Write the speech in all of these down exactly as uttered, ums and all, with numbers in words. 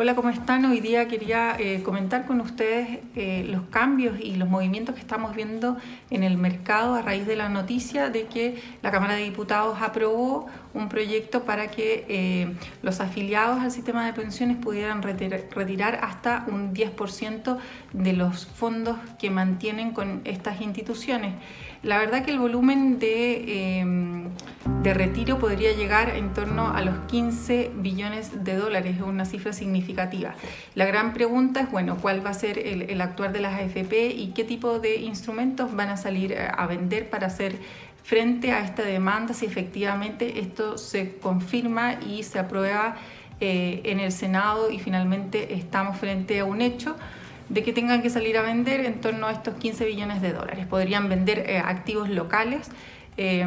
Hola, ¿cómo están? Hoy día quería eh, comentar con ustedes eh, los cambios y los movimientos que estamos viendo en el mercado a raíz de la noticia de que la Cámara de Diputados aprobó un proyecto para que eh, los afiliados al sistema de pensiones pudieran retir- retirar hasta un diez por ciento de los fondos que mantienen con estas instituciones. La verdad que el volumen de, eh, de retiro podría llegar en torno a los quince billones de dólares, una cifra significativa. La gran pregunta es, bueno, ¿cuál va a ser el, el actuar de las A F P y qué tipo de instrumentos van a salir a vender para hacer frente a esta demanda si efectivamente esto se confirma y se aprueba eh, en el Senado y finalmente estamos frente a un hecho de que tengan que salir a vender en torno a estos quince billones de dólares? Podrían vender eh, activos locales, Eh,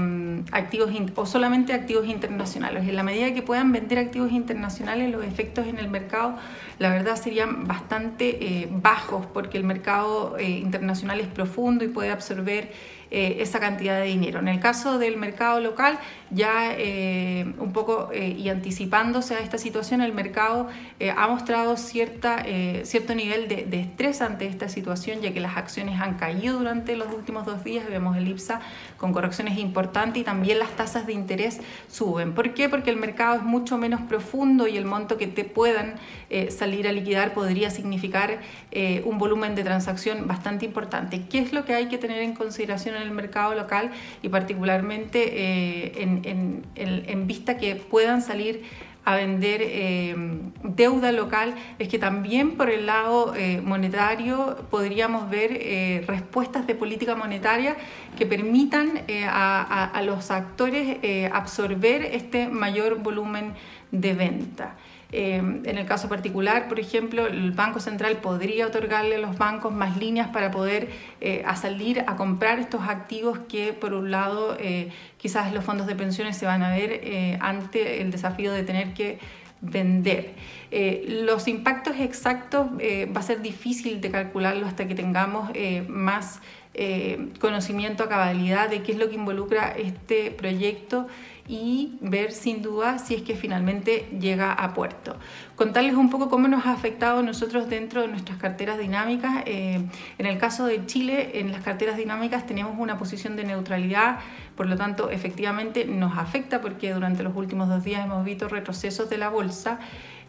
activos o solamente activos internacionales. En la medida que puedan vender activos internacionales, los efectos en el mercado, la verdad, serían bastante eh, bajos, porque el mercado eh, internacional es profundo y puede absorber eh, esa cantidad de dinero. En el caso del mercado local, ya eh, un poco eh, y anticipándose a esta situación, el mercado eh, ha mostrado cierta, eh, cierto nivel de, de estrés ante esta situación, ya que las acciones han caído durante los últimos dos días. Vemos el I P S A con correcciones importante y también las tasas de interés suben. ¿Por qué? Porque el mercado es mucho menos profundo y el monto que te puedan eh, salir a liquidar podría significar eh, un volumen de transacción bastante importante. ¿Qué es lo que hay que tener en consideración en el mercado local y particularmente eh, en, en, en, en vista que puedan salir a vender eh, deuda local? Es que también por el lado eh, monetario podríamos ver eh, respuestas de política monetaria que permitan eh, a, a, a los actores eh, absorber este mayor volumen de venta. Eh, en el caso particular, por ejemplo, el Banco Central podría otorgarle a los bancos más líneas para poder eh, a salir a comprar estos activos que, por un lado, eh, quizás los fondos de pensiones se van a ver eh, ante el desafío de tener que vender. Eh, los impactos exactos eh, va a ser difícil de calcularlo hasta que tengamos eh, más eh, conocimiento a cabalidad de qué es lo que involucra este proyecto y ver sin duda si es que finalmente llega a puerto. Contarles un poco cómo nos ha afectado a nosotros dentro de nuestras carteras dinámicas. Eh, en el caso de Chile, en las carteras dinámicas tenemos una posición de neutralidad, por lo tanto efectivamente nos afecta porque durante los últimos dos días hemos visto retrocesos de la bolsa.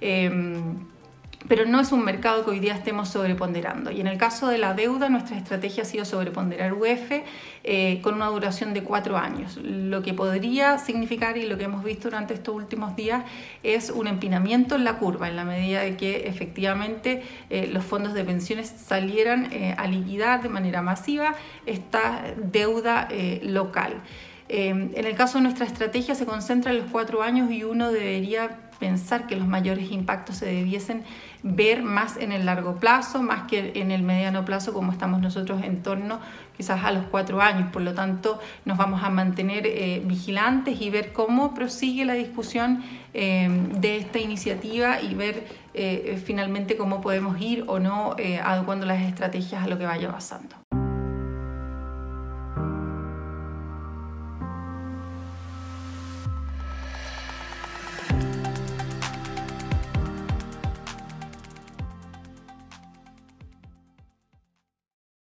Eh, Pero no es un mercado que hoy día estemos sobreponderando. Y en el caso de la deuda, nuestra estrategia ha sido sobreponderar U F eh, con una duración de cuatro años. Lo que podría significar y lo que hemos visto durante estos últimos días es un empinamiento en la curva, en la medida de que efectivamente eh, los fondos de pensiones salieran eh, a liquidar de manera masiva esta deuda eh, local. Eh, en el caso de nuestra estrategia se concentra en los cuatro años y uno debería pensar que los mayores impactos se debiesen ver más en el largo plazo, más que en el mediano plazo, como estamos nosotros en torno quizás a los cuatro años. Por lo tanto, nos vamos a mantener eh, vigilantes y ver cómo prosigue la discusión eh, de esta iniciativa y ver eh, finalmente cómo podemos ir o no eh, adecuando las estrategias a lo que vaya pasando.